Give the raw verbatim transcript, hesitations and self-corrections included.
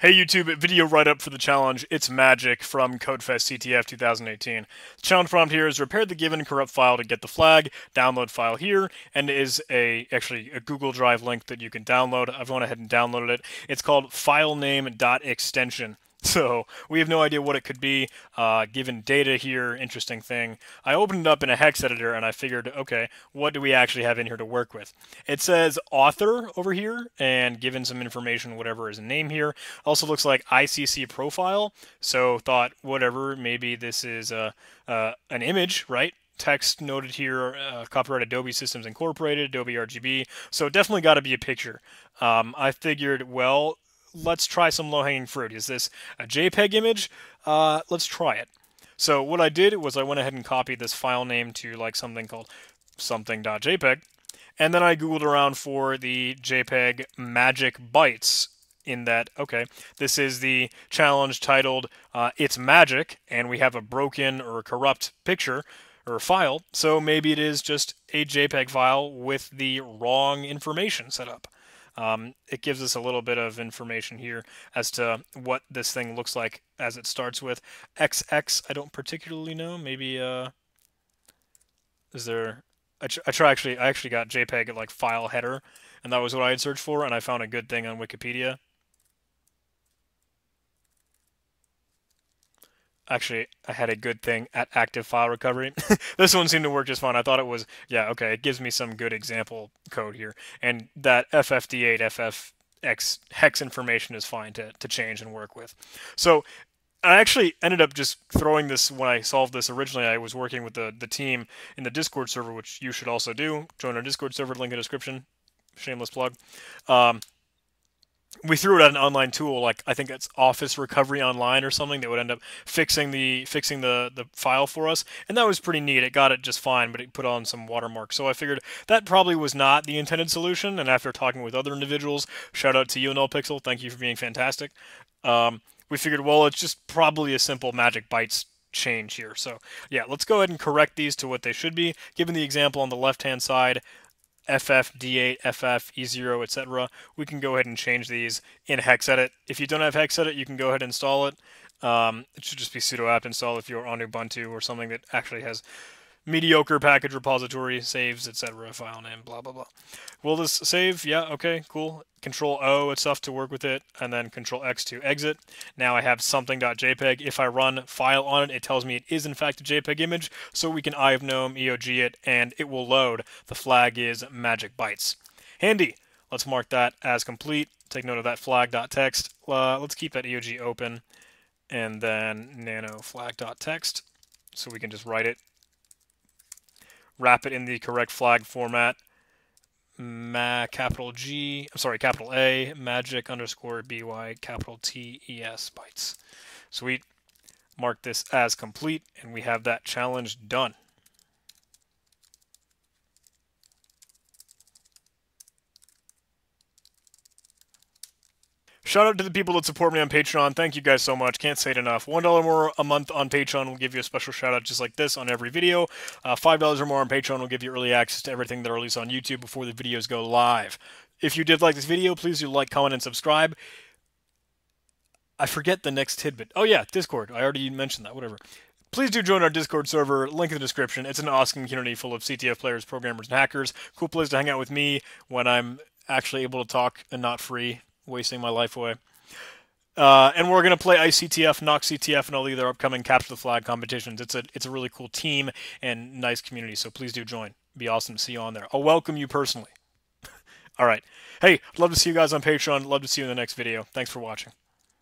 Hey YouTube, video write-up for the challenge, It's Magic from Codefest C T F two thousand eighteen. The challenge prompt here is repair the given corrupt file to get the flag, download file here, and is a actually a Google Drive link that you can download. I've gone ahead and downloaded it. It's called filename.extension. So we have no idea what it could be, uh, given data here, interesting thing. I opened it up in a hex editor and I figured, okay, what do we actually have in here to work with? It says author over here and given some information, whatever is a name here. Also looks like I C C profile. So thought, whatever, maybe this is a, uh, an image, right? Text noted here, uh, copyright Adobe Systems Incorporated, Adobe R G B. So definitely got to be a picture. Um, I figured, well, let's try some low-hanging fruit. Is this a JPEG image? Uh, let's try it. So what I did was I went ahead and copied this file name to like something called something.jpg, and then I Googled around for the JPEG magic bytes in that, okay, this is the challenge titled uh, It's Magic, and we have a broken or a corrupt picture or file, so maybe it is just a JPEG file with the wrong information set up. Um, it gives us a little bit of information here as to what this thing looks like as it starts with. X X, I don't particularly know. Maybe, uh, is there, I, I try actually, I actually got JPEG at like file header, and that was what I had searched for, and I found a good thing on Wikipedia. Actually, I had a good thing at Active File Recovery. This one seemed to work just fine. I thought it was, yeah, okay, it gives me some good example code here. And that F F D eight, F F X hex information is fine to, to change and work with. So I actually ended up just throwing this, when I solved this originally, I was working with the, the team in the Discord server, which you should also do. Join our Discord server, link in the description. Shameless plug. Um, We threw it at an online tool, like I think it's Office Recovery Online or something, that would end up fixing the fixing the the file for us, and that was pretty neat. It got it just fine, but it put on some watermarks. So I figured that probably was not the intended solution. And after talking with other individuals, shout out to U N L Pixel, thank you for being fantastic. Um, we figured, well, it's just probably a simple magic bytes change here. So yeah, let's go ahead and correct these to what they should be. Given the example on the left-hand side. F F D eight, F F E zero, et cetera. We can go ahead and change these in HexEdit. If you don't have HexEdit, you can go ahead and install it. Um, it should just be sudo apt install if you're on Ubuntu or something that actually has mediocre package repository, saves, et cetera, file name, blah, blah, blah. Will this save? Yeah, okay, cool. Control O and stuff to work with it, and then Control X to exit. Now I have something.jpg. If I run file on it, it tells me it is in fact a JPEG image, so we can I of GNOME, E O G it, and it will load. The flag is magic bytes. Handy. Let's mark that as complete. Take note of that flag.txt. Uh, let's keep that E O G open, and then nano flag.txt, so we can just write it. Wrap it in the correct flag format. Ma capital G, I'm sorry, capital A, magic underscore B Y, capital T E S bytes. Sweet. Mark this as complete, and we have that challenge done. Shout out to the people that support me on Patreon. Thank you guys so much. Can't say it enough. one dollar more a month on Patreon will give you a special shout out just like this on every video. Uh, five dollars or more on Patreon will give you early access to everything that I release on YouTube before the videos go live. If you did like this video, please do like, comment, and subscribe. I forget the next tidbit. Oh yeah, Discord. I already mentioned that. Whatever. Please do join our Discord server, link in the description. It's an awesome community full of C T F players, programmers, and hackers. Cool place to hang out with me when I'm actually able to talk and not free. Wasting my life away. Uh, and we're going to play I C T F, NoxCTF, and all the other upcoming Capture the Flag competitions. It's a, it's a really cool team and nice community, so please do join. It'd be awesome to see you on there. I'll welcome you personally. All right. Hey, I'd love to see you guys on Patreon. Love to see you in the next video. Thanks for watching.